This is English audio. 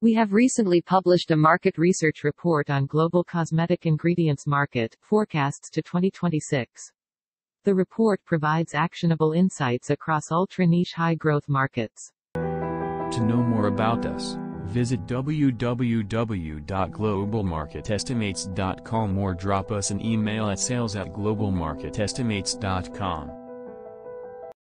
We have recently published a market research report on global cosmetic ingredients market forecasts to 2026. The report provides actionable insights across ultra-niche high-growth markets. To know more about us, visit www.globalmarketestimates.com or drop us an email at sales@globalmarketestimates.com.